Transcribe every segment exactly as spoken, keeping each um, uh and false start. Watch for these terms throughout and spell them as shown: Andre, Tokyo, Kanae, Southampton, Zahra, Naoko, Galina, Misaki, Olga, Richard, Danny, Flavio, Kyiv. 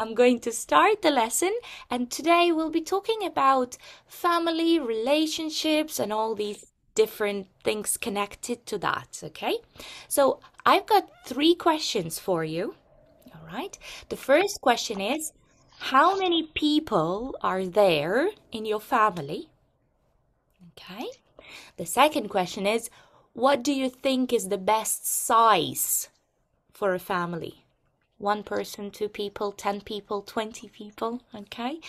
I'm going to start the lesson, and today we'll be talking about family, relationships, and all these different things connected to that, okay? So I've got three questions for you, all right? The first question is, how many people are there in your family? Okay. The second question is, what do you think is the best size for a family? One person, two people, ten people, twenty people, okay?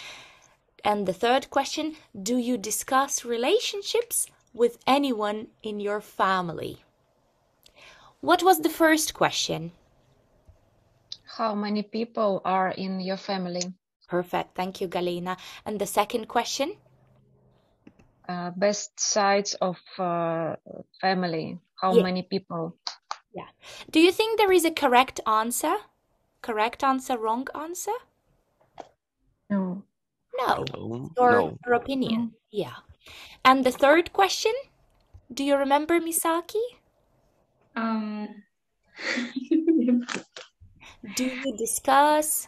And the third question, do you discuss relationships with anyone in your family? What was the first question? How many people are in your family? Perfect. Thank you, Galina. And the second question? Uh, best sides of uh, family. How yeah. many people? Yeah. Do you think there is a correct answer? Correct answer, wrong answer? No. No. no. Your, no. your opinion. No. Yeah. And the third question? Do you remember, Misaki? Um. Do you discuss?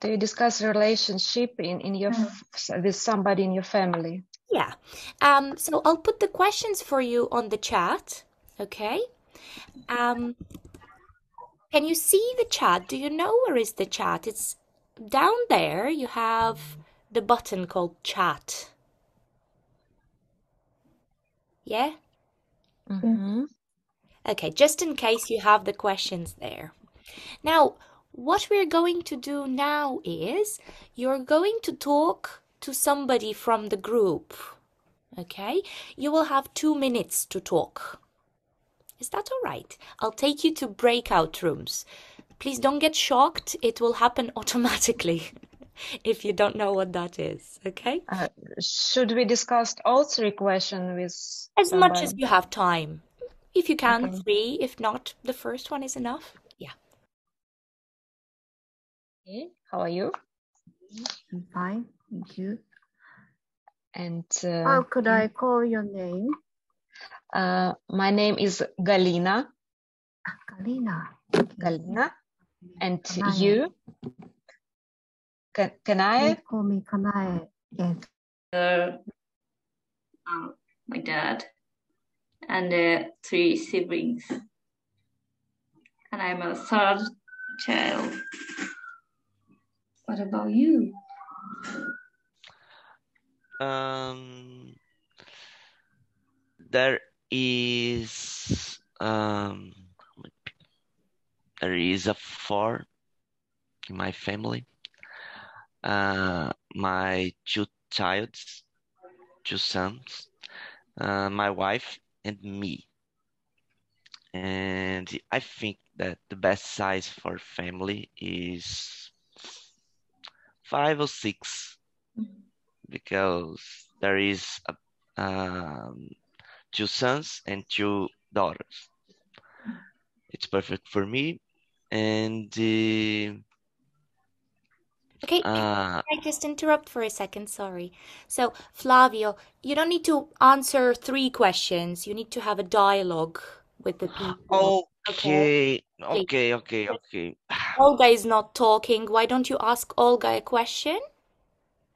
Do you discuss relationship in, in your mm. with somebody in your family? Yeah. Um, so I'll put the questions for you on the chat. Okay. Um, can you see the chat? Do you know where is the chat? It's down there. You have the button called chat. Yeah? Mm-hmm. Okay. Just in case you have the questions there. Now, what we're going to do now is you're going to talk to somebody from the group, okay? You will have two minutes to talk. Is that all right? I'll take you to breakout rooms. Please don't get shocked. It will happen automatically if you don't know what that is, okay? Uh, should we discuss all three questions with As somebody? much as you have time. If you can, okay. three. If not, the first one is enough. Yeah. Hey, how are you? I'm fine. Thank you. And uh, how could I call your name? Uh, my name is Galina. Galina. Okay. Galina. And Kanae. You? Can, can I? They call me Kanae. Yes. Uh, uh, my dad and uh, three siblings, and I'm a third child. What about you? Um, there is um, there is a four in my family. Uh, my two childs, two sons, uh, my wife, and me. And I think that the best size for family is five or six. Because there is a, um, two sons and two daughters. It's perfect for me. And uh, okay, uh, can I just interrupt for a second? Sorry. So Flavio, you don't need to answer three questions. You need to have a dialogue with the people. Okay, okay, okay, okay. okay. Olga is not talking. Why don't you ask Olga a question?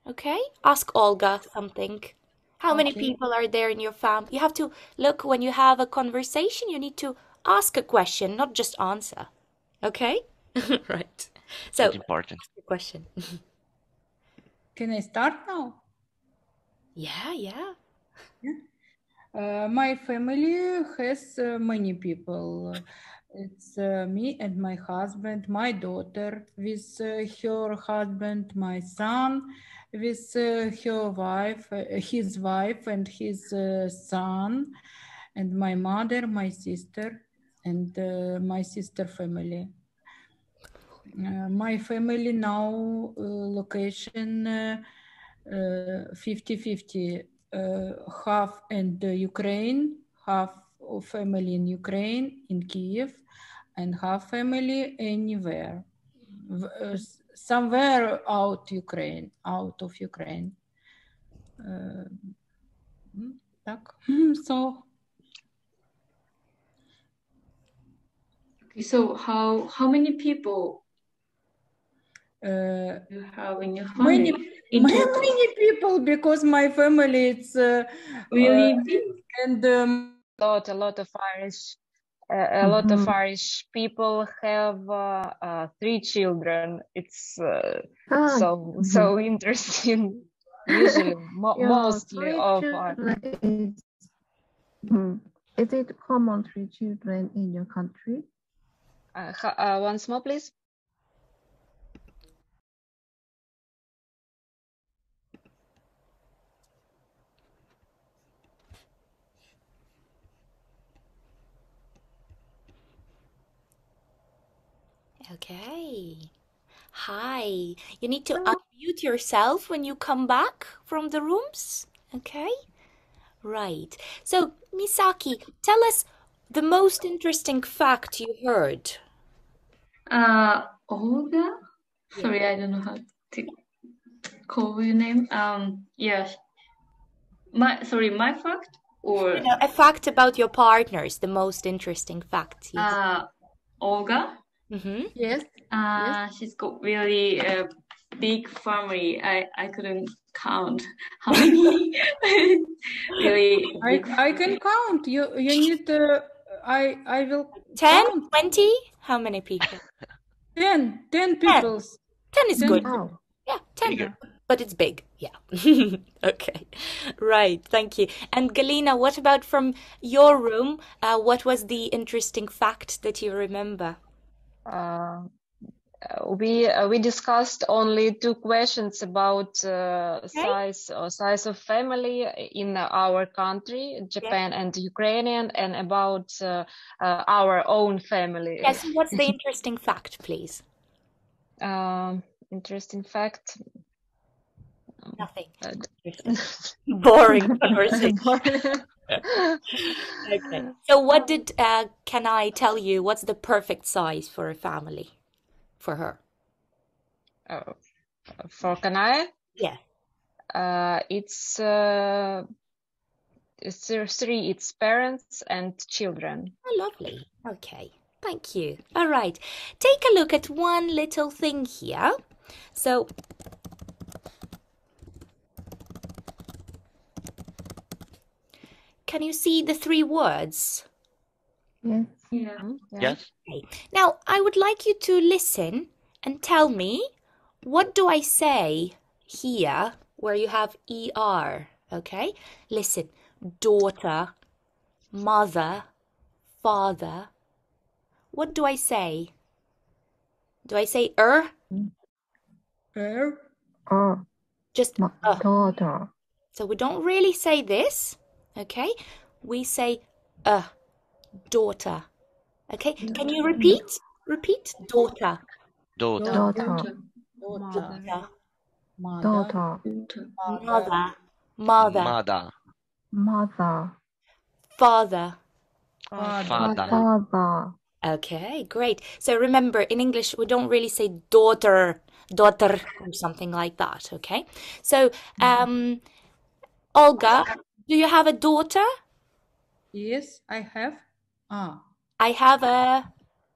Okay, ask Olga something. How okay. many people are there in your family? You have to look, when you have a conversation, you need to ask a question, not just answer. Okay? Right. So, that's important. Ask the question. Can I start now? Yeah, yeah. yeah. Uh, my family has uh, many people. It's uh, me and my husband, my daughter with uh, her husband, my son with uh, her wife, uh, his wife and his uh, son, and my mother, my sister, and uh, my sister family. Uh, my family now uh, location fifty fifty, uh, uh, half in the Ukraine, half of family in Ukraine, in Kyiv, and half family anywhere, somewhere out Ukraine, out of Ukraine. Uh, so, okay, so how how many people? uh, having a honey. Many, many people, because my family it's uh, really uh, big, and um, a lot, a lot of Irish, uh, a mm-hmm. lot of Irish people have uh, uh, three children. It's uh, ah, so mm-hmm. so interesting. Usually, mo yeah, mostly of Irish. Mm. Is it common three children in your country? Uh, uh, once more, please. Okay. Hi. You need to unmute yourself when you come back from the rooms. Okay. Right. So, Misaki, tell us the most interesting fact you heard. Uh, Olga? Yeah. Sorry, I don't know how to call your name. Um, yes. My, sorry, my fact? Or you know, a fact about your partners, the most interesting fact. Uh, Olga? Mm-hmm. Yes. Uh, yes. She's got really a big family. I, I couldn't count how many. Really, I, I can count. You you need to. I I will. Ten, count. twenty. How many people? ten, ten people. Ten is ten. Good. Oh. Yeah, ten. Yeah. But it's big. Yeah. Okay. Right. Thank you. And Galina, what about from your room? Uh, what was the interesting fact that you remember? Uh, we uh, we discussed only two questions about uh, okay. size or size of family in our country, Japan yeah. and Ukrainian, and about uh, uh, our own family. Yes. What's the interesting fact, please? Um, interesting fact. Nothing. Boring conversation. Okay. So, what did uh, Kanae tell you? What's the perfect size for a family, for her? Oh, for Kanae? Yeah. Uh, it's uh, it's three. It's parents and children. Oh, lovely. Okay. Thank you. All right. Take a look at one little thing here. So. Can you see the three words? Yes. Yeah. Yes. Okay. Now, I would like you to listen and tell me, what do I say here where you have E R? Okay? Listen. Daughter, mother, father. What do I say? Do I say er? Er? Er. Just my er. Daughter. So we don't really say this. Okay, we say a uh, daughter. Okay, can you repeat? Repeat daughter. Daughter. Daughter. Daughter. Daughter. Mother. Mother. Mother. Mother. Father. Father. Father. Okay, great. So remember, in English, we don't really say daughter, daughter, or something like that. Okay, so um, Olga. Do you have a daughter? Yes, I have. Ah. I have a...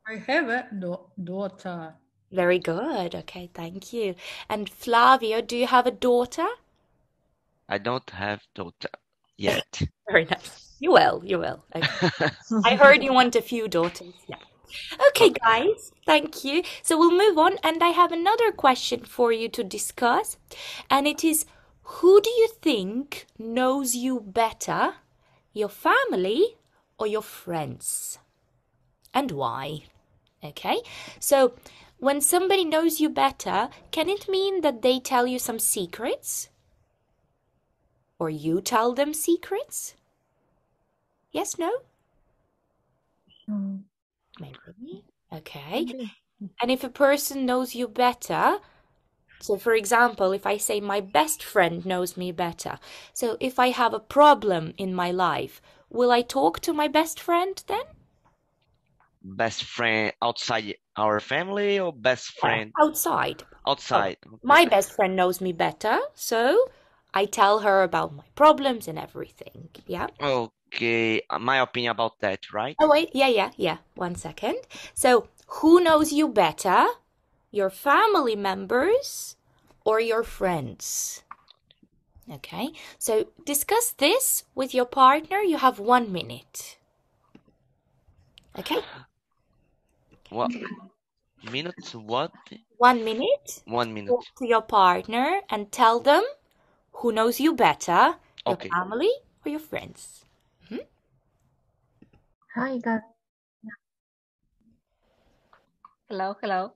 I have a do daughter. Very good. Okay, thank you. And Flavio, do you have a daughter? I don't have a daughter yet. Very nice. You will, you will. Okay. I heard you want a few daughters. Yeah. Okay, guys, thank you. So we'll move on. And I have another question for you to discuss. And it is... Who do you think knows you better, your family or your friends? And why? Okay, so when somebody knows you better, can it mean that they tell you some secrets? Or you tell them secrets? Yes, no? Maybe. Okay. And if a person knows you better... So, for example, if I say my best friend knows me better, so if I have a problem in my life, will I talk to my best friend then? Best friend outside our family or best friend? Outside. Outside. Oh, my best friend knows me better, so I tell her about my problems and everything, yeah? Okay, my opinion about that, right? Oh, wait, yeah, yeah, yeah, one second. So, who knows you better? your family members, or your friends. Okay, so discuss this with your partner. You have one minute. Okay? What? Minutes what? One minute. One minute. Talk to your partner and tell them who knows you better, your okay. family or your friends. Hmm? Hi, guys. Hello, hello.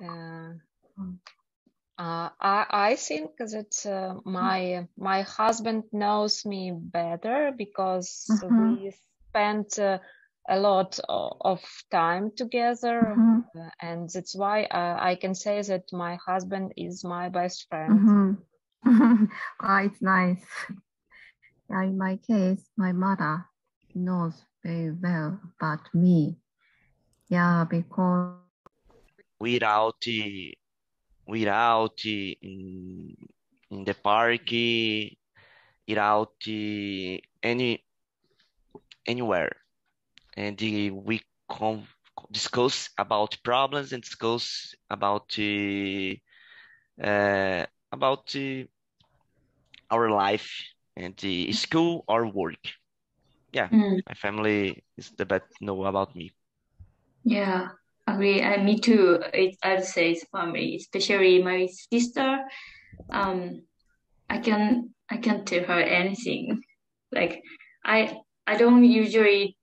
Uh, uh, I I think that uh, my my husband knows me better because mm-hmm. we spent uh, a lot of time together, mm-hmm. and that's why uh, I can say that my husband is my best friend. Mm-hmm. Oh, it's nice. In my case, my mother knows very well about me. Yeah, because without the, without the, in, in the park, without the, any anywhere, and the, we con discuss about problems and discuss about the, uh, about the, our life and the school or work. Yeah, mm. my family is the best know about me. Yeah, agree. I, me too. It, I'd say it's family, especially my sister. Um, I can I can tell her anything. Like I I don't usually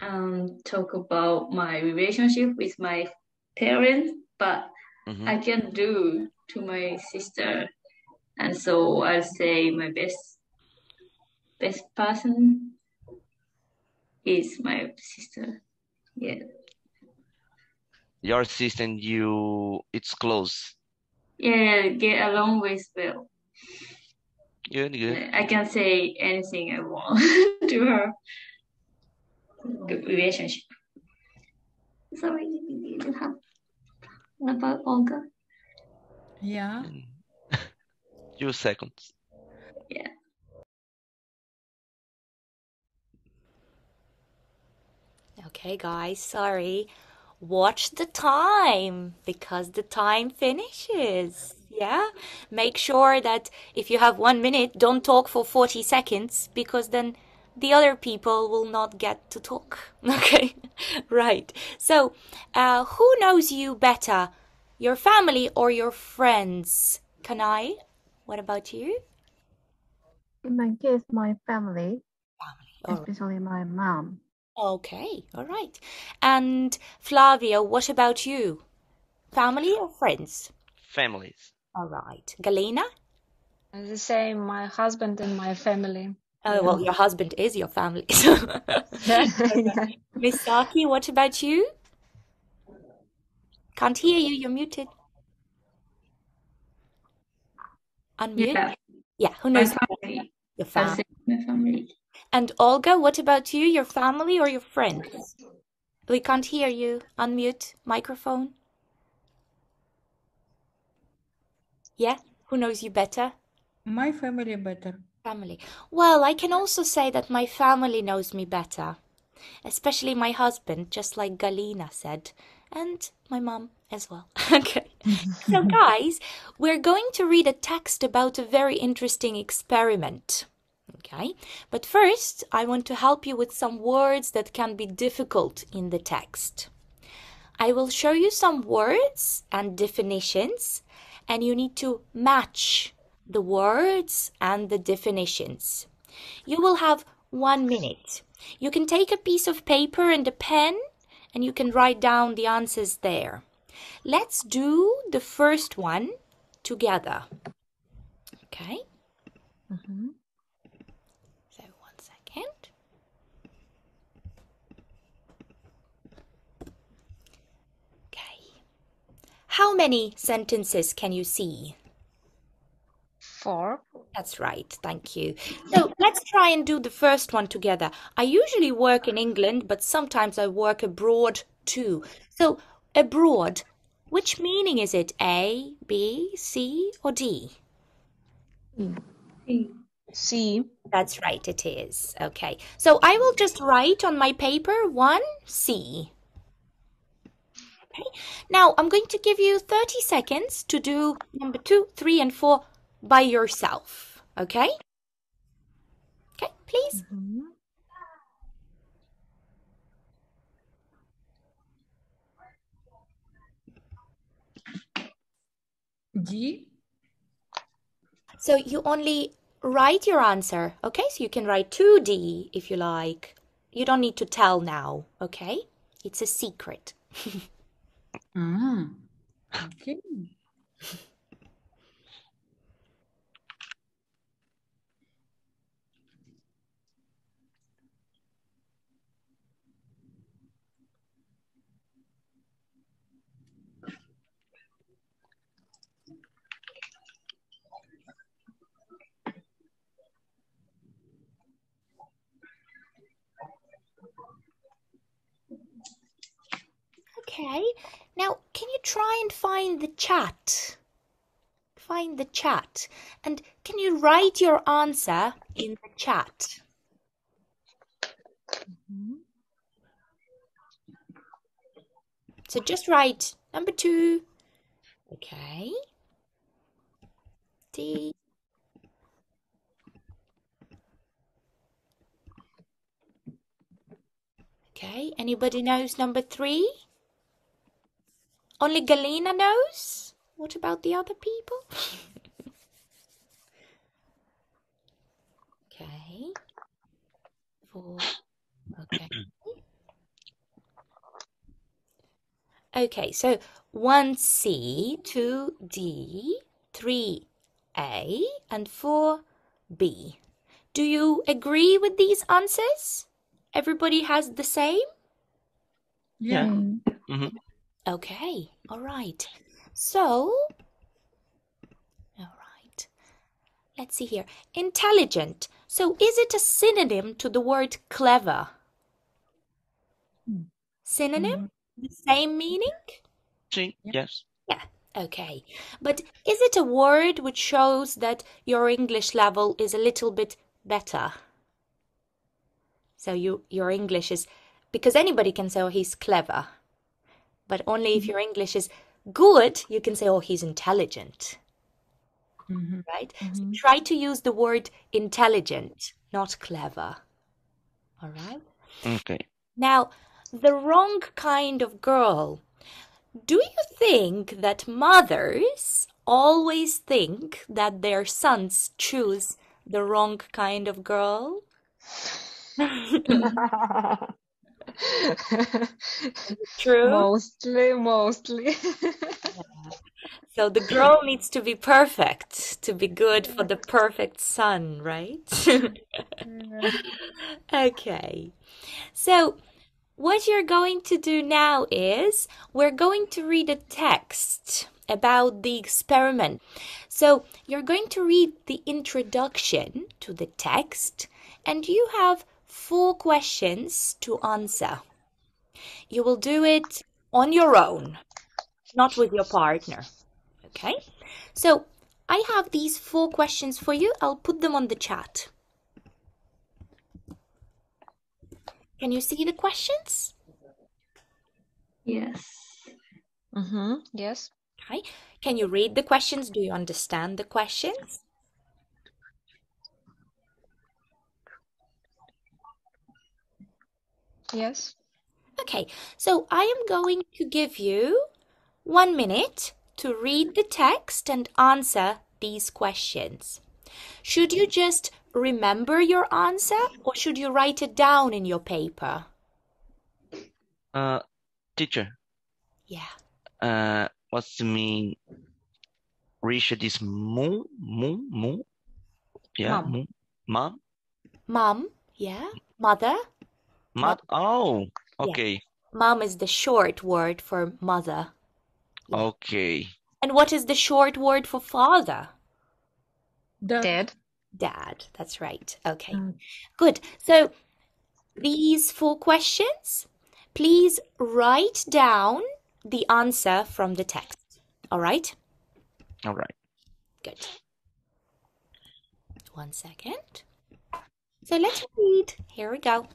um talk about my relationship with my parents, but mm-hmm. I can do to my sister, and so I'll say my best best person is my sister. Yeah. Your sister and you, it's close. Yeah, get along with well. Good, good. I can say anything I want to her. Good relationship. Sorry, you didn't have about Olga. Yeah. Few seconds. Yeah. Okay, guys, sorry. Watch the time because the time finishes. Yeah, make sure that if you have one minute, don't talk for forty seconds because then the other people will not get to talk. Okay, right. So uh, who knows you better, your family or your friends? Kanae, what about you? In my case, my family, family. especially my mom. Okay, all right. And Flavio, what about you? Family or friends? Families. All right. Galina? The same, my husband and my family. Oh, well, your husband is your family. Misaki, what about you? Can't hear you, you're muted. Unmute? Yeah, yeah who knows? Family. Your family. My family. And Olga, what about you, your family or your friends? We can't hear you. Unmute microphone. Yeah, who knows you better? My family better. Family. Well, I can also say that my family knows me better, especially my husband, just like Galina said, and my mom as well. Okay. So guys, we're going to read a text about a very interesting experiment. Okay, but first I want to help you with some words that can be difficult in the text. I will show you some words and definitions, and you need to match the words and the definitions. You will have one minute. You can take a piece of paper and a pen, and you can write down the answers there. Let's do the first one together. Okay. Mm-hmm. How many sentences can you see? Four. That's right. Thank you. So let's try and do the first one together. I usually work in England, but sometimes I work abroad too. So abroad, which meaning is it? A, B, C or D? C. C. That's right. It is. Okay. So I will just write on my paper one C. Okay, now I'm going to give you thirty seconds to do number two, three, and four by yourself. Okay? Okay, please. Mm-hmm. G. So you only write your answer, okay? So you can write two D if you like. You don't need to tell now, okay? It's a secret. mm, okay. Okay, now can you try and find the chat? Find the chat. And can you write your answer in the chat? Mm-hmm. So just write number two. Okay. D. Okay, anybody knows number three? Only Galina knows? What about the other people? Okay. Four. Okay. Okay, so one C, two D, three A, and four B. Do you agree with these answers? Everybody has the same? Yeah. Mm-hmm. Okay, all right. So, all right. Let's see here. Intelligent. So, is it a synonym to the word clever? Synonym? The same meaning? Yes. Yeah, okay. But is it a word which shows that your English level is a little bit better? So, you, your English is... Because anybody can say, oh, he's clever. But only if your English is good, you can say, oh, he's intelligent, mm-hmm. right? Mm-hmm. So try to use the word intelligent, not clever, all right? Okay. Now, the wrong kind of girl. Do you think that mothers always think that their sons choose the wrong kind of girl? True. Mostly, mostly. Yeah. So the girl needs to be perfect to be good for the perfect son, right? Okay. So what you're going to do now is we're going to read a text about the experiment. So you're going to read the introduction to the text, and you have four questions to answer. You will do it on your own, not with your partner. Okay? So I have these four questions for you. I'll put them on the chat. Can you see the questions? Yes. Mm-hmm. Yes. Okay. Can you read the questions? Do you understand the questions? Yes. Okay, so I am going to give you one minute to read the text and answer these questions. Should you just remember your answer, or should you write it down in your paper? Uh, teacher. Yeah. Uh, what's the mean? Richard is mom, mom, mom. Yeah, mom. Mom. Mom. Yeah. Mother. Mother. Oh, okay. Yeah. Mom is the short word for mother. Yeah. Okay. And what is the short word for father? Dad. Dad, that's right. Okay, mm. Good. So these four questions, please write down the answer from the text. All right? All right. Good. One second. So let's read. Here we go.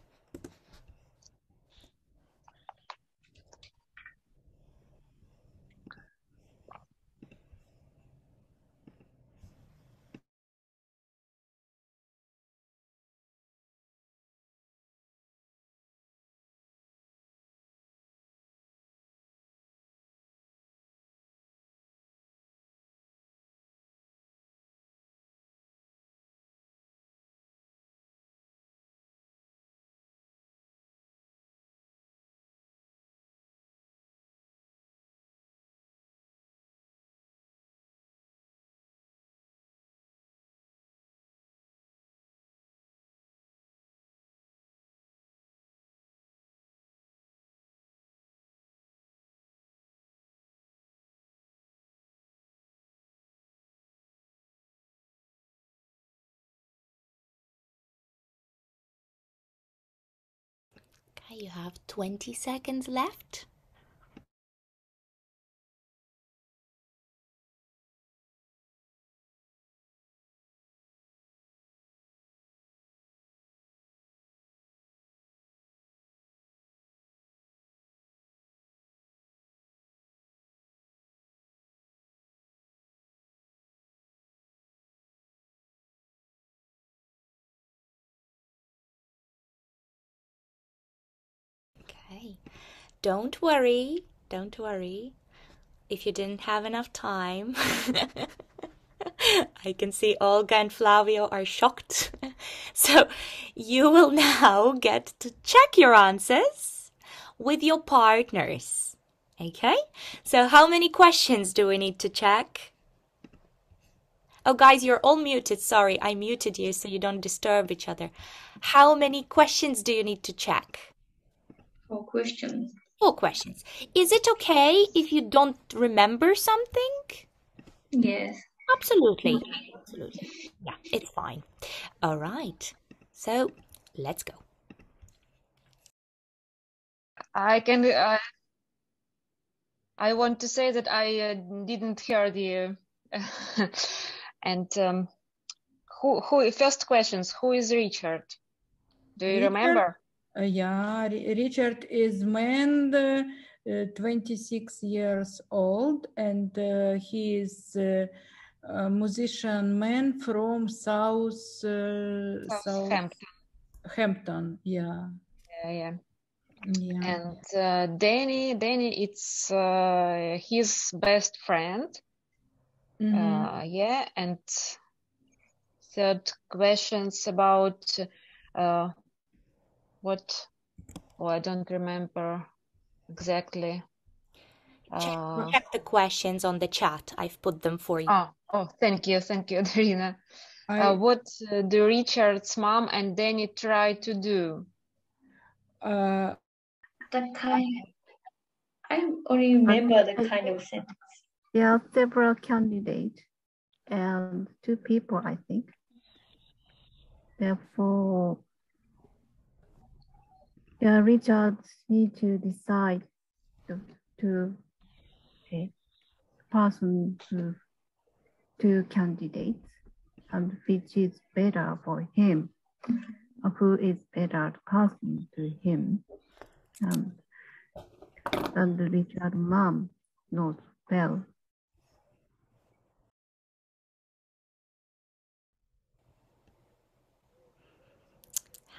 You have twenty seconds left. Don't worry, don't worry if you didn't have enough time. I can see Olga and Flavio are shocked. So you will now get to check your answers with your partners. Okay? So how many questions do we need to check? Oh guys, you're all muted. Sorry, I muted you so you don't disturb each other. How many questions do you need to check? Four questions. Four questions. Is it okay if you don't remember something? Yes. Absolutely. Absolutely. Yeah, it's fine. All right. So let's go. I can. Uh, I want to say that I uh, didn't hear the. Uh, and um, who? Who? First questions. Who is Richard? Do you Richard? remember? Uh, yeah, Richard is man, uh, twenty-six years old, and uh, he is uh, a musician man from South uh, Southampton. Hampton, yeah. Yeah, yeah. yeah. And uh, Danny, Danny, it's uh, his best friend. Mm-hmm. uh, yeah, and third questions about. Uh, What? Oh, I don't remember exactly. Check, uh, check the questions on the chat. I've put them for you. Oh, oh thank you. Thank you, Darina. I... Uh, what uh, do Richard's mom and Danny try to do? Uh, the kind... I only remember the kind of sentence. Yeah, several candidates and two people, I think. Therefore... Yeah, Richard needs to decide to, to okay. person to, to candidates and which is better for him, who is better person to him. And, and Richard's mom knows well.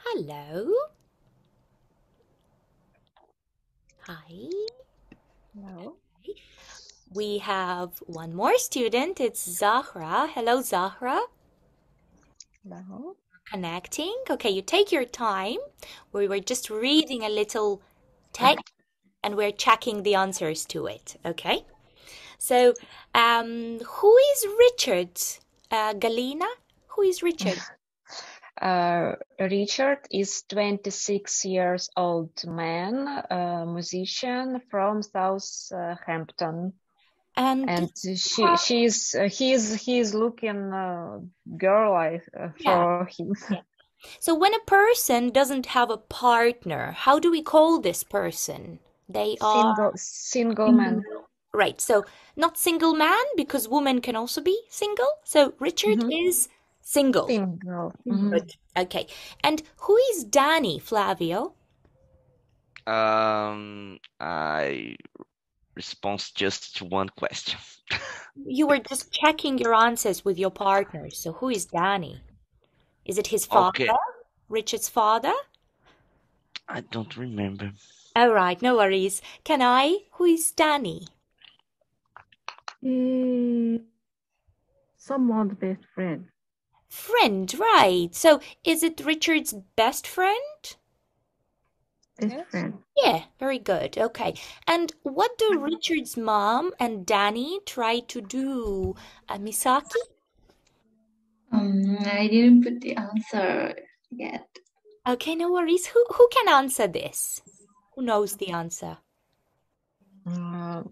Hello. Hi. Hello. We have one more student. It's Zahra. Hello, Zahra. Hello. Connecting. Okay, you take your time. We were just reading a little text and we're checking the answers to it. Okay. So, um, who is Richard? Uh, Galina? Who is Richard? Uh, Richard is twenty-six years old man, a musician from Southampton, and, and she she is uh, he is he is looking uh, girl uh, for yeah. him. Yeah. So when a person doesn't have a partner, how do we call this person? They are single, single man. Right. So not single man because women can also be single. So Richard mm-hmm. is. Single. Single. Mm-hmm. Okay. And who is Danny, Flavio? Um, I response just to one question. You were just checking your answers with your partners. So who is Danny? Is it his father? Okay. Richard's father? I don't remember. All right. No worries. Kanae, who is Danny? Mm, someone's best friend. Friend, right. So is it Richard's best friend? Best friend. Yeah, very good. Okay. And what do Richard's mom and Danny try to do? Uh, Misaki? Um, I didn't put the answer yet. Okay, no worries. Who, who can answer this? Who knows the answer? Uh,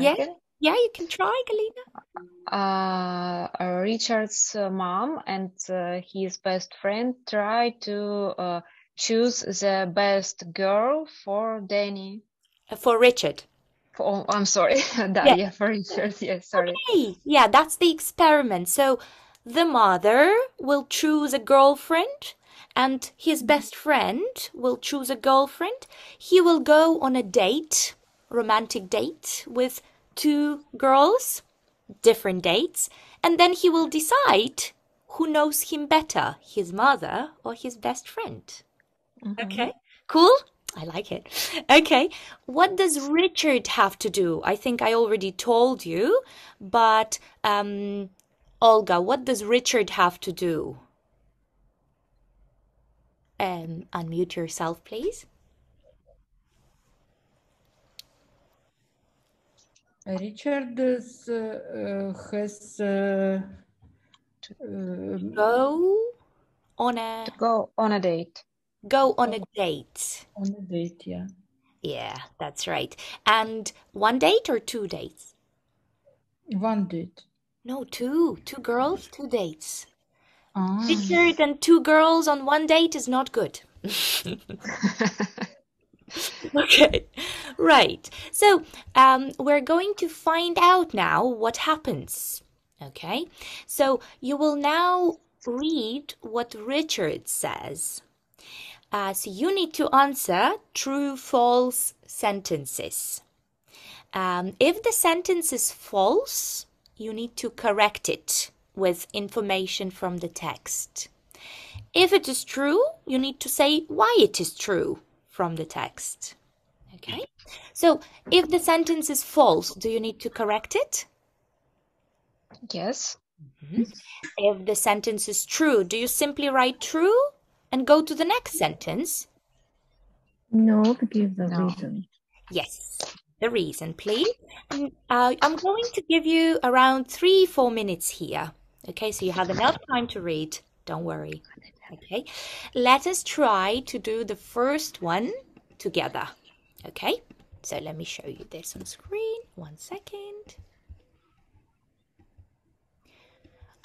yeah? Can. Yeah, you can try, Galina. Uh, Richard's uh, mom and uh, his best friend try to uh, choose the best girl for Danny. For Richard. For, oh, I'm sorry. that, yeah. yeah, for Richard. Yeah, sorry. Okay. Yeah, that's the experiment. So the mother will choose a girlfriend and his best friend will choose a girlfriend. He will go on a date, romantic date with two girls, different dates, and then he will decide who knows him better, his mother or his best friend. Mm-hmm. Okay, cool. I like it. Okay, what does Richard have to do? I think I already told you, but um, Olga, what does Richard have to do? Um, unmute yourself, please. Richard is, uh, has uh, uh, go on a go on a date. Go on a date. On a date, yeah. Yeah, that's right. And one date or two dates? One date. No, two. Two girls, two dates. Ah. Richard and two girls on one date is not good. Okay, right. So um, we're going to find out now what happens. Okay, so you will now read what Richard says. Uh, so you need to answer true-false sentences. Um, if the sentence is false, you need to correct it with information from the text. If it is true, you need to say why it is true from the text. Okay? So if the sentence is false, do you need to correct it? Yes. Mm-hmm. If the sentence is true, do you simply write true and go to the next sentence? No, give the no. reason. Yes, the reason, please. And, uh, I'm going to give you around three, four minutes here. Okay, so you have enough time to read. Don't worry. Okay, let us try to do the first one together. Okay, so let me show you this on screen. One second.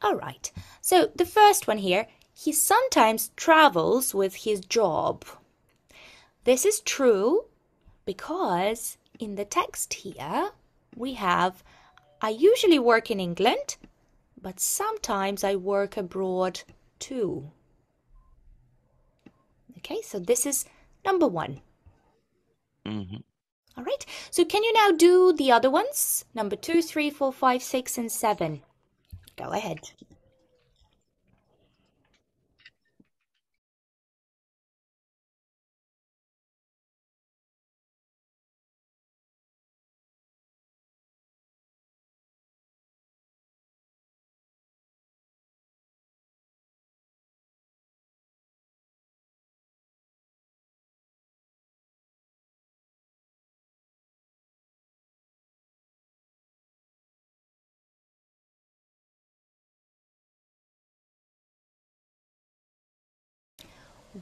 All right, so the first one here. He sometimes travels with his job. This is true because in the text here we have, I usually work in England, but sometimes I work abroad too. Okay, so this is number one. Mm-hmm. All right, so can you now do the other ones? Number two, three, four, five, six, and seven. Go ahead.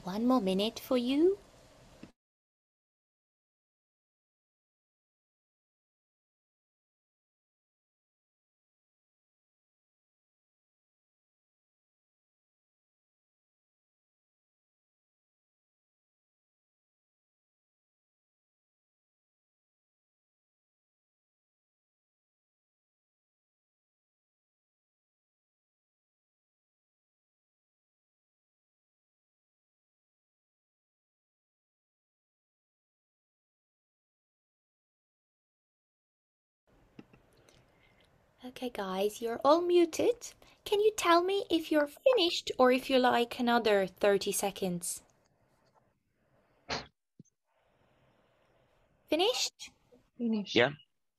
One more minute for you. Okay, guys, you're all muted. Can you tell me if you're finished or if you like another thirty seconds? Finished? Finished. Yeah.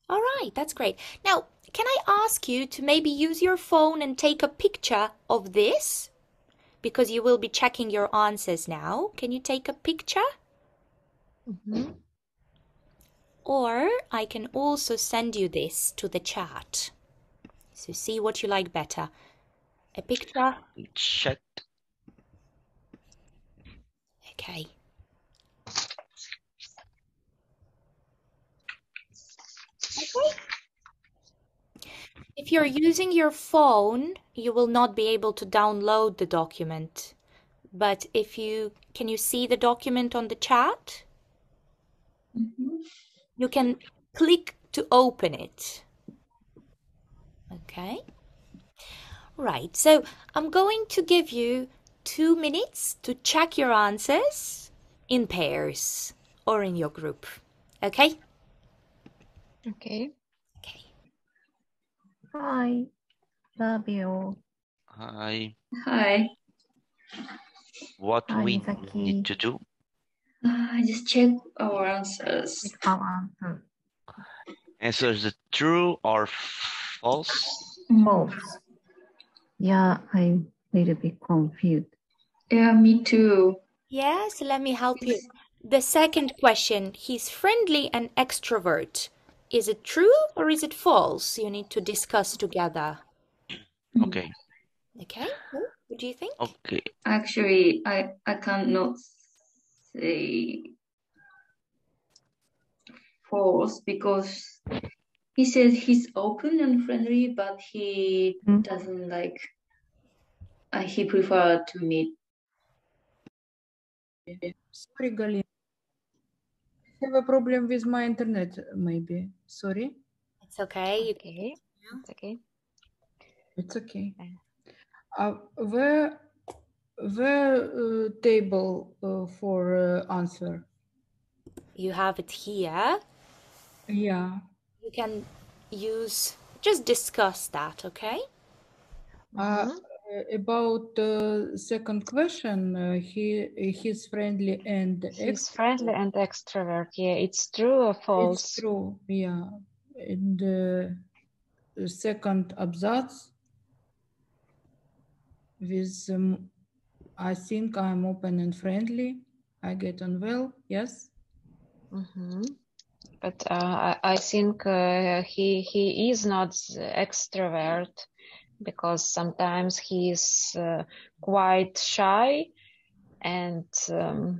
All right, that's great. Now, can I ask you to maybe use your phone and take a picture of this? Because you will be checking your answers now. Can you take a picture? Mm-hmm. Or I can also send you this to the chat. So see what you like better. A picture. Chat. Okay. Okay. If you're using your phone, you will not be able to download the document But if you, can you see the document on the chat? Mm-hmm. You can click to open it. Okay. Right, so I'm going to give you two minutes to check your answers in pairs or in your group. Okay? Okay. Okay. Hi, Flavio. Hi. Hi. What Hi, we Misaki. need to do? Uh, just check our answers. Check our answer. Answers the true or false? False. Yeah, I'm a little bit confused. Yeah, me too. Yes, let me help you. The second question, he's friendly and extrovert. Is it true or is it false? You need to discuss together. Okay. Okay, what do you think? Okay. Actually, I, I cannot say false because... he says he's open and friendly, but he mm. doesn't like, uh, he prefer to meet. Sorry, Galina. I have a problem with my internet, maybe. Sorry. It's okay. You can. Okay. It's okay. It's okay. Uh, where where uh, table uh, for uh, answer? You have it here. Yeah. You can use, just discuss that, okay? Uh, mm-hmm. About the uh, second question, uh, he he's friendly and he's extrovert. friendly and extrovert. Yeah, it's true or false? It's true. Yeah, in the second absatz, with um, I think I'm open and friendly. I get on well. Yes. Mm-hmm. But uh, I think uh, he he is not extrovert because sometimes he is uh, quite shy and um,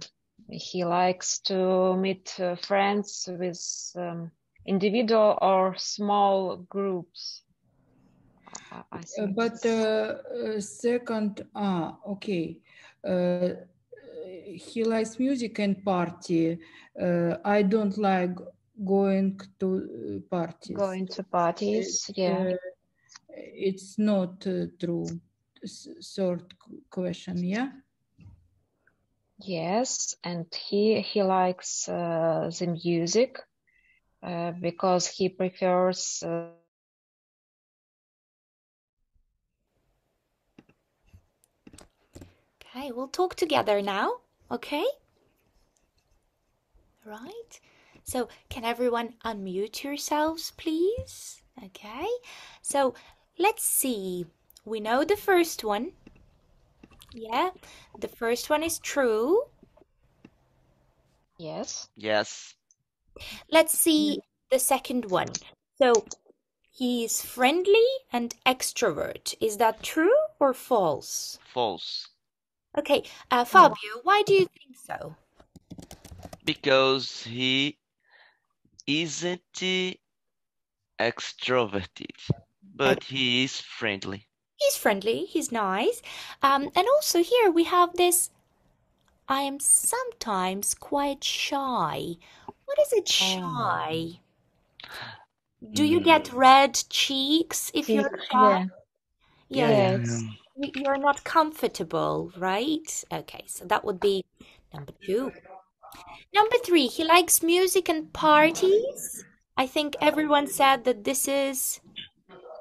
he likes to meet uh, friends with um, individual or small groups. I, I think uh, but uh, second, ah, okay. Uh, he likes music and party. Uh, I don't like. Going to parties. Going to parties, yeah. Uh, it's not uh, true. Third question, yeah. Yes, and he he likes uh, the music uh, because he prefers. Uh... Okay, we'll talk together now. Okay. Right. So can everyone unmute yourselves, please? Okay, so let's see. We know the first one. Yeah, the first one is true. Yes. Yes. Let's see the second one. So he's friendly and extrovert. Is that true or false? False. Okay, uh, Fabio, why do you think so? Because he... isn't he extroverted, but he is friendly. He's friendly, he's nice. Um, and also here we have this, I am sometimes quite shy. What is it, shy? Oh. Do you get red cheeks if you're shy? Yeah. Yes. Yeah. You're not comfortable, right? Okay, so that would be number two. Number three, he likes music and parties. I think everyone said that this is...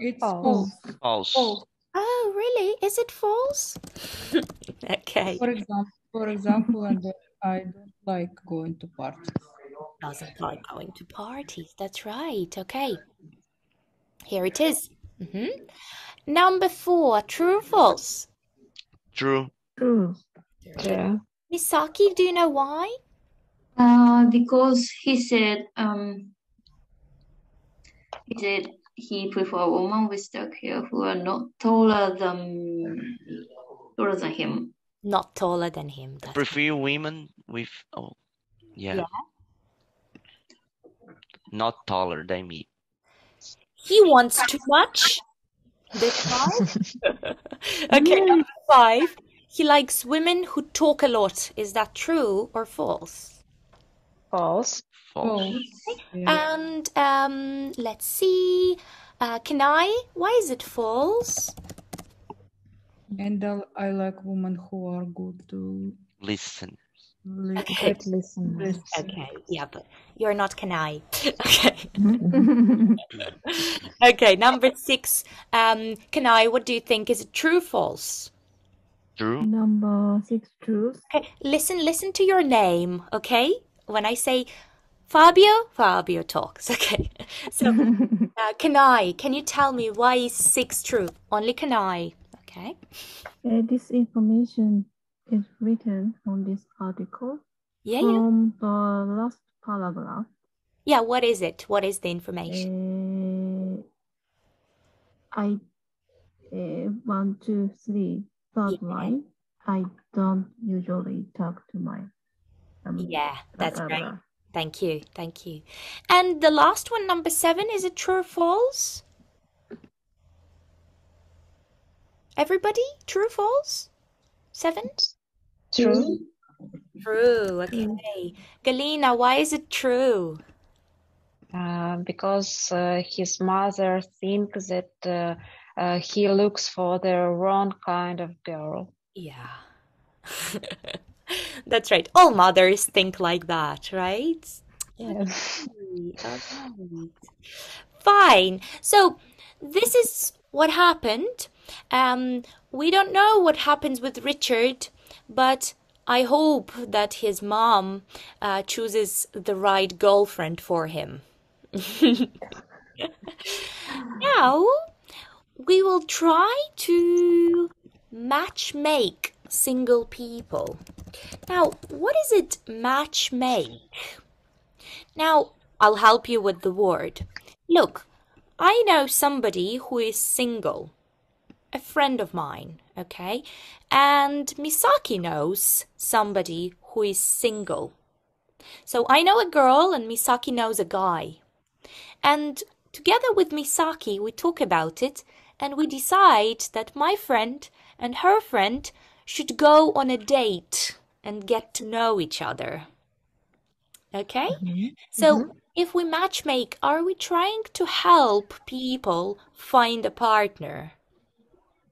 It's false. False. false. Oh, really? Is it false? Okay. For example, for example and I don't like going to parties. Doesn't like going to parties. That's right. Okay. Here it is. Mm-hmm. Number four, true or false? True. True. Yeah. Misaki, do you know why? Uh, because he said um, he said he prefers a woman with dark hair who are not taller than taller than him. Not taller than him. I prefer women with oh, yeah. yeah, not taller than me. He wants too much. This Okay, number five. He likes women who talk a lot. Is that true or false? False. False. Okay. Yeah. And um, let's see. Uh, Kanae, why is it false? And uh, I like women who are good to listen. Okay. Listen. Okay. Yeah, but you're not Kanae. Okay. Okay. Number six. Um, Kanae, what do you think? Is it true or false? True. Number six. True. Okay. Listen. Listen to your name. Okay. When I say Fabio, Fabio talks. Okay. So, uh, Kanae, can you tell me why is six true? Only Kanae. Okay. Uh, this information is written on this article yeah, from yeah. the last paragraph. Yeah, what is it? What is the information? Uh, I uh, one, two, three, third yeah. line. I don't usually talk to my. Um, yeah, that's right. Uh, thank you, thank you. And the last one, number seven, is it true or false? Everybody, true or false? Seven? True. True, okay. Galina, why is it true? Uh, because uh, his mother thinks that uh, uh, he looks for the wrong kind of girl. Yeah. That's right. All mothers think like that, right? Yeah. Okay. Fine. So this is what happened. Um, we don't know what happens with Richard, but I hope that his mom uh, chooses the right girlfriend for him. Now, we will try to match make single people. Now, what is it match make? Now, I'll help you with the word. Look, I know somebody who is single. A friend of mine, okay? And Misaki knows somebody who is single. So I know a girl and Misaki knows a guy. And together with Misaki, we talk about it and we decide that my friend and her friend should go on a date and get to know each other. Okay? Mm-hmm. So mm-hmm. if we matchmake, are we trying to help people find a partner?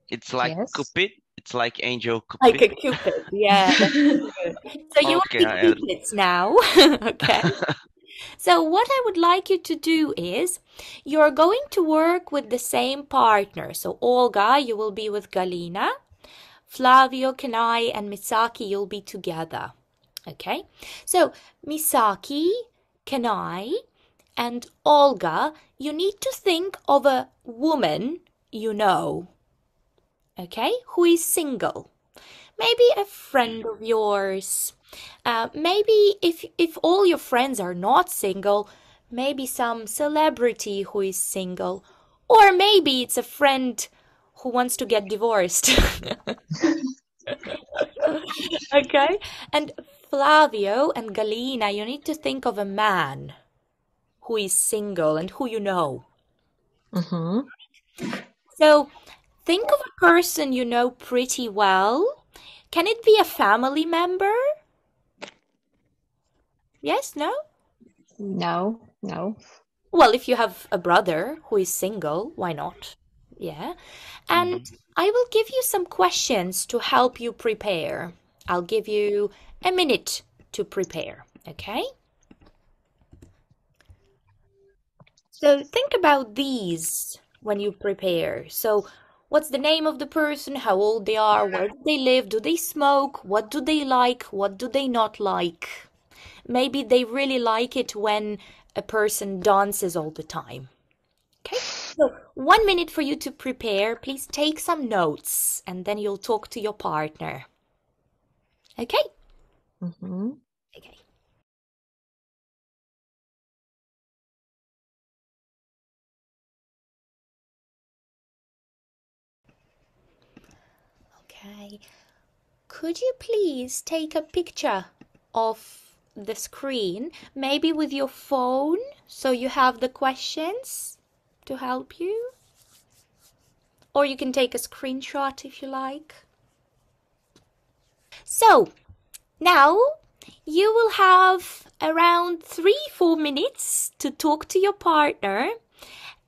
It's like yes. Cupid. It's like angel Cupid. Like a Cupid, yeah. So you okay, are the Cupids now, okay? So what I would like you to do is, you're going to work with the same partner. So Olga, you will be with Galina. Flavio, Kanae, and Misaki, you'll be together, okay? So Misaki, Kanae, and Olga, you need to think of a woman you know. Okay, who is single? Maybe a friend of yours. Uh, maybe if if all your friends are not single, maybe some celebrity who is single, or maybe it's a friend who wants to get divorced. Okay, and Flavio and Galina, you need to think of a man who is single and who you know. Mm-hmm. So. Think of a person you know pretty well. Can it be a family member? Yes, no? No, no. Well, if you have a brother who is single, why not? Yeah. And mm-hmm. I will give you some questions to help you prepare. I'll give you a minute to prepare, okay? So think about these when you prepare. So, what's the name of the person, how old they are, where do they live, do they smoke, what do they like, what do they not like? Maybe they really like it when a person dances all the time. Okay, so one minute for you to prepare. Please take some notes and then you'll talk to your partner. Okay? Mm-hmm. Okay. Could you please take a picture of the screen, maybe with your phone, so you have the questions to help you? Or you can take a screenshot if you like. So, now you will have around three, four minutes to talk to your partner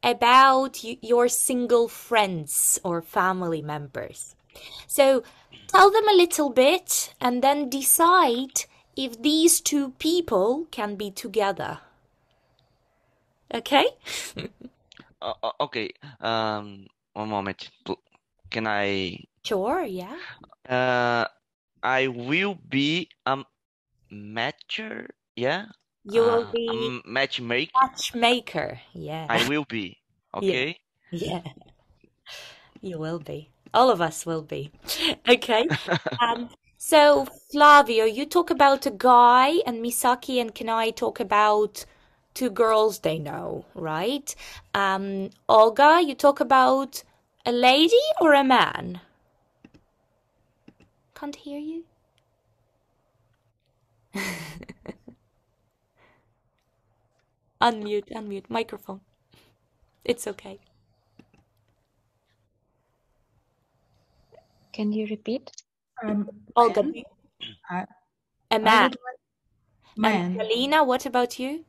about your single friends or family members. So tell them a little bit and then decide if these two people can be together. Okay? uh, okay. Um, one moment. Can I? Sure, yeah. Uh, I will be a matcher, yeah? You will uh, be a matchmaker. Matchmaker, yeah. I will be, okay? Yeah. yeah. You will be. All of us will be. Okay. um, so, Flavio, you talk about a guy, and Misaki and Kanae talk about two girls they know, right? Um, Olga, you talk about a lady or a man? Can't hear you. Unmute, unmute, microphone. It's okay. Can you repeat? Um, Olga, uh, a man. Man. And Galina, what about you?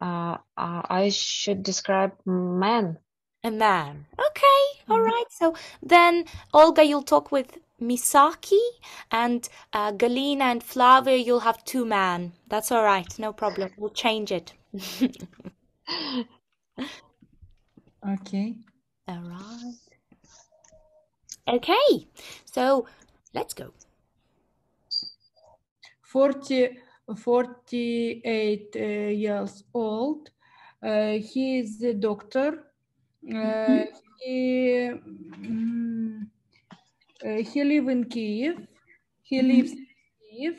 Uh, uh, I should describe man. A man. Okay, all mm-hmm. right. So then, Olga, you'll talk with Misaki, and uh, Galina and Flavio, you'll have two men. That's all right. No problem. We'll change it. Okay. All right. Okay, so let's go. forty, forty-eight uh, years old. Uh, he is a doctor. Uh, mm-hmm. he, um, uh, he lives in Kyiv. He mm-hmm. lives in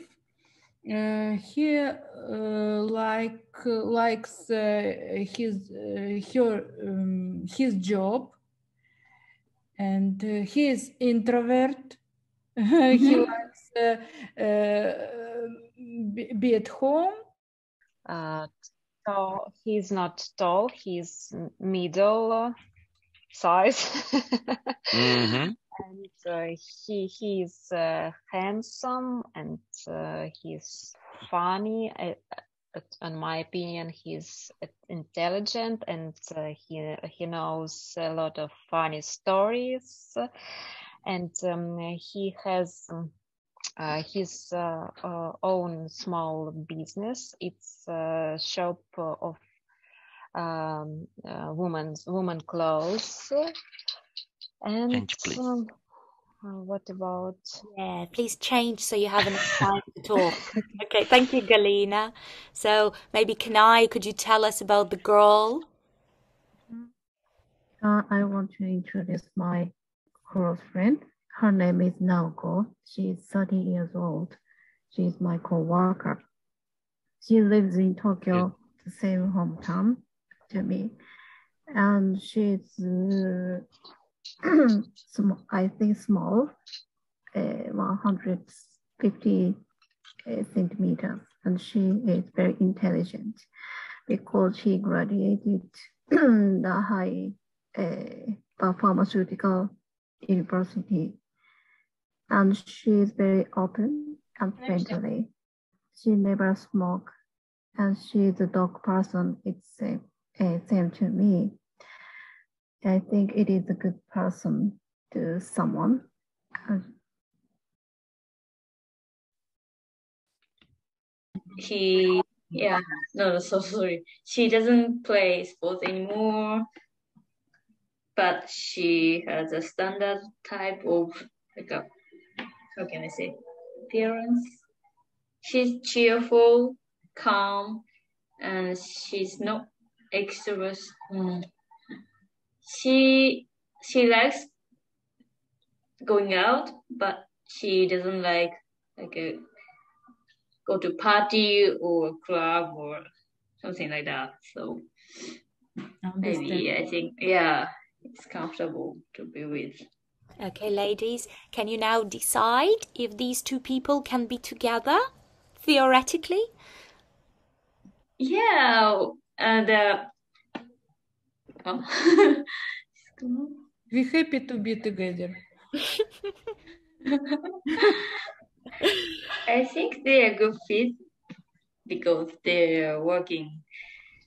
Kyiv. Uh, he uh, like likes uh, his uh, her um, his job. And uh, he is introvert. He likes to uh, uh, be, be at home. Uh, so he's not tall. He's middle size. mm-hmm. And uh, he he's uh, handsome, and uh, he's funny. I, in my opinion, he's intelligent, and uh, he he knows a lot of funny stories, and um, he has uh, his uh, uh, own small business. It's a shop of um, uh, women's woman clothes. And change, um, what about? Yeah, please change so you have enough time to talk. Okay, thank you, Galina. So maybe Kanae, could you tell us about the girl? Uh, I want to introduce my girlfriend. Her name is Naoko. She is thirty years old. She is my co-worker. She lives in Tokyo, the same hometown to me, and she's. Uh, Small, I think small, uh, one hundred fifty uh, centimeters, and she is very intelligent because she graduated the high uh, pharmaceutical university, and she is very open and friendly. She never smokes, and she is a dog person. It's the uh, uh, same to me. I think it is a good person to someone. She, yeah, no, so sorry. She doesn't play sports anymore, but she has a standard type of, like a, how can I say, appearance. She's cheerful, calm, and she's not extrovert. Mm. She she likes going out, but she doesn't like like a, go to party or club or something like that. So maybe I think yeah, it's comfortable to be with. Okay, ladies, can you now decide if these two people can be together theoretically? Yeah, and. Uh, Oh. We're happy to be together. I think they are good fit because they're working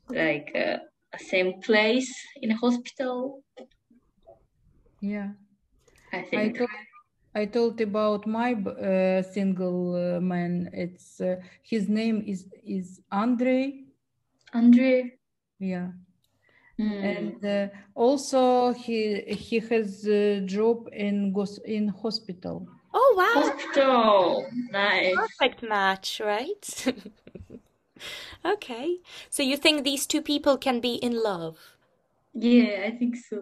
like uh, same place in a hospital. Yeah, I think. I told, I told about my uh, single uh, man. It's uh, his name is is Andre. Andre. Yeah. Mm. And uh, also he he has a job in in hospital. Oh wow! Hospital, nice. Perfect match, right? Okay, so you think these two people can be in love? Yeah, I think so.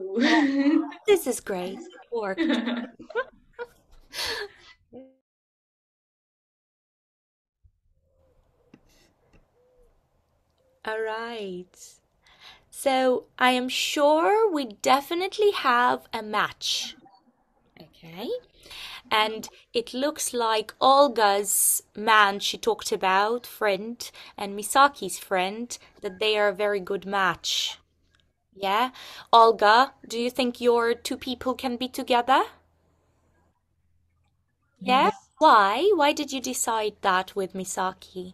This is great. It worked. All right. So I am sure we definitely have a match. Okay. And it looks like Olga's man she talked about, friend, and Misaki's friend, that they are a very good match. Yeah? Olga, do you think your two people can be together? Yeah? Yes. Why? Why did you decide that with Misaki?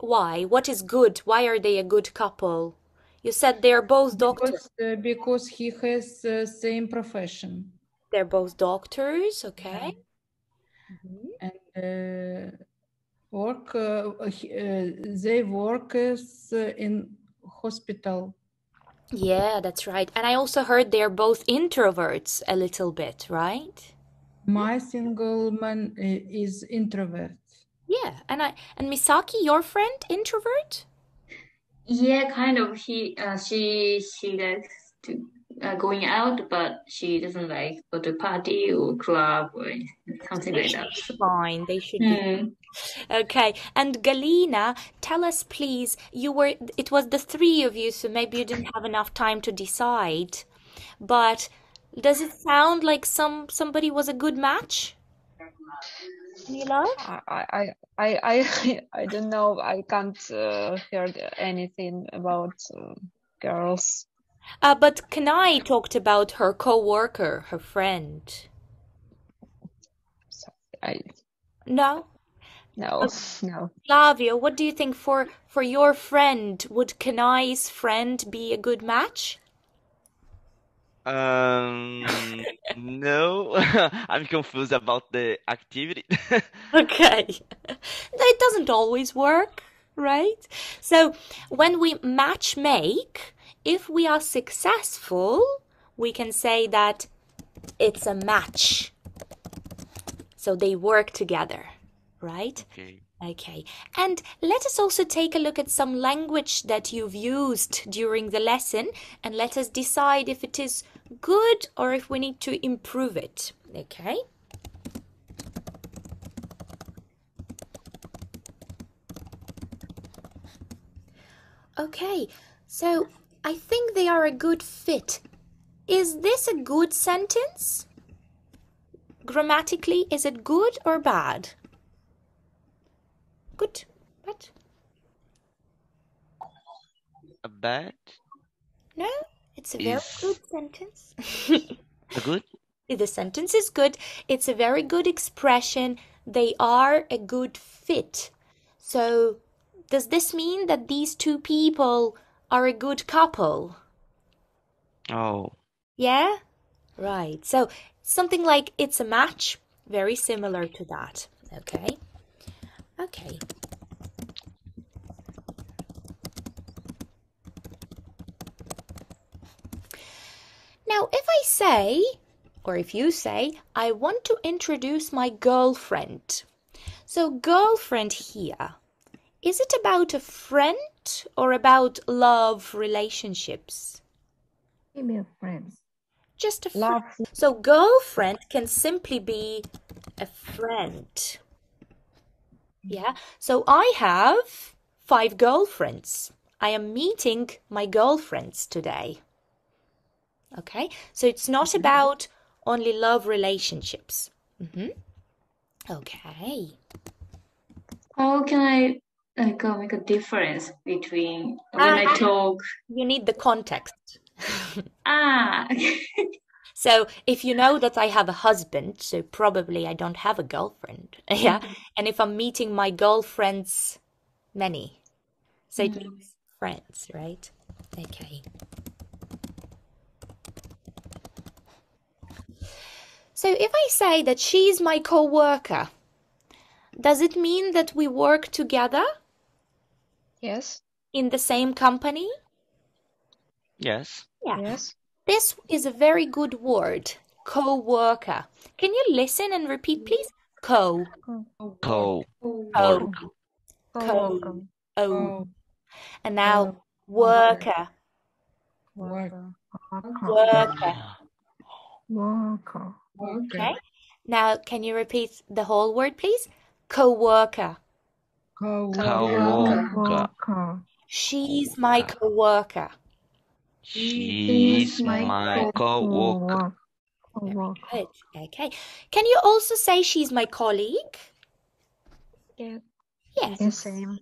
Why? What is good? Why are they a good couple? You said they are both doctors. Because, uh, because he has the uh, same profession. They're both doctors, okay. Mm-hmm. And uh, work, uh, uh, they work as, uh, in hospital. Yeah, that's right. And I also heard they're both introverts a little bit, right? My single man is introvert. Yeah, and I and Misaki, your friend, introvert? Yeah, kind of. He, uh, she, she likes to uh, going out, but she doesn't like go to party or club or something like that. Fine, they should. Mm. Be. Okay, and Galina, tell us, please. You were. It was the three of you, so maybe you didn't have enough time to decide. But does it sound like some somebody was a good match? Nila? I, I, I, I don't know. I can't uh, heard anything about uh, girls. Uh, but Kanae talked about her co-worker, her friend. Sorry, I... No? No, okay. No. Flavio, what do you think for, for your friend? Would Kanae's friend be a good match? Um no, I'm confused about the activity. Okay, it doesn't always work, right? So when we match make, if we are successful, we can say that it's a match. So they work together, right? Okay. Okay, and let us also take a look at some language that you've used during the lesson, and let us decide if it is good or if we need to improve it, okay? Okay, so I think they are a good fit. Is this a good sentence? Grammatically, is it good or bad? Good, bad? A bad? No, it's a very is... good sentence. A good? The sentence is good. It's a very good expression. They are a good fit. So, does this mean that these two people are a good couple? Oh. Yeah? Right. So, something like it's a match, very similar to that. Okay. Okay. Now, if I say, or if you say, I want to introduce my girlfriend. So, girlfriend here, is it about a friend or about love relationships? Female friends. Just a friend. Love. So, girlfriend can simply be a friend. Yeah, so I have five girlfriends. I am meeting my girlfriends today. Okay, so it's not about only love relationships. Mm-hmm. Okay. How can I like, uh, make a difference between when ah, I talk? You need the context. Ah. So if you know that I have a husband, so probably I don't have a girlfriend. Yeah. Mm-hmm. And if I'm meeting my girlfriends, many. So mm-hmm. It means friends, right? Okay. So if I say that she's my co-worker, does it mean that we work together? Yes. In the same company? Yes. Yeah. Yes. This is a very good word, co-worker. Can you listen and repeat, please? Co. Co. Co. Co. Co. Co. And now, worker. Worker. Worker. Worker. Okay. Now, can you repeat the whole word, please? Co-worker. Co-worker. She's my co-worker. She's my co-worker. Very good. Okay. Can you also say she's my colleague? Yeah. Yes. Yes. Same.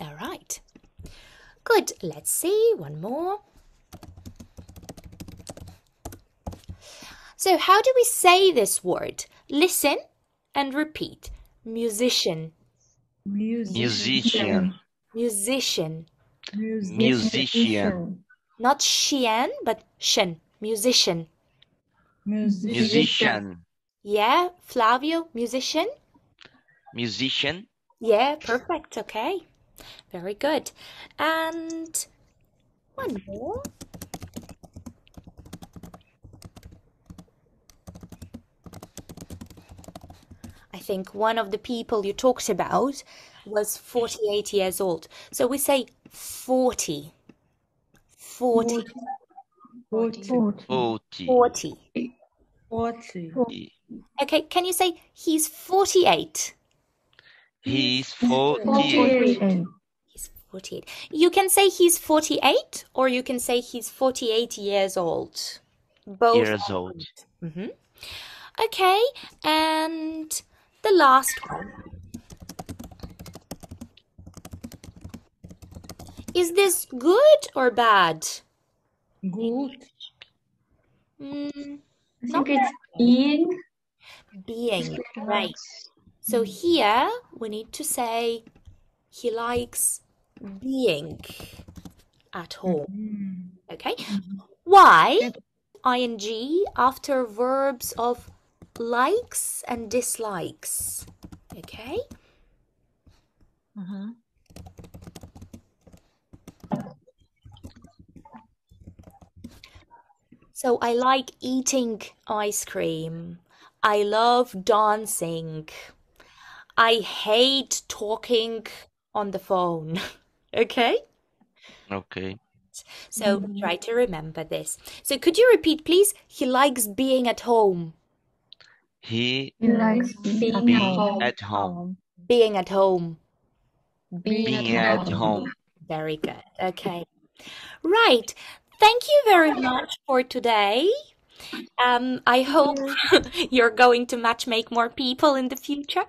All right. Good. Let's see. One more. So how do we say this word? Listen and repeat. Musician. Musician. Musician. Musician. Musician. Musician. Not shien, but shen. Musician. Musician. Musician. Yeah, Flavio, musician. Musician. Yeah, perfect. Okay. Very good. And one more. I think one of the people you talked about was forty-eight years old. So we say forty. Forty. Forty. Forty. Forty. Forty. Okay, can you say he's forty-eight? He's forty-eight. He's forty-eight. You can say he's forty-eight, or you can say he's forty-eight years old. Both years old. Mm-hmm. Okay, and the last one. Is this good or bad? Good. Mm, I think it's being. Being, right. So here we need to say he likes being at home. Okay? Why? I N G after verbs of likes and dislikes. Okay? Uh-huh. So I like eating ice cream. I love dancing. I hate talking on the phone. Okay? Okay. So mm-hmm. Try to remember this. So could you repeat, please? He likes being at home. He, he likes being, being at, home. at home. Being at home. Being, being at, home. at home. Very good. Okay. Right. Thank you very much for today. Um, I hope you're going to match make more people in the future.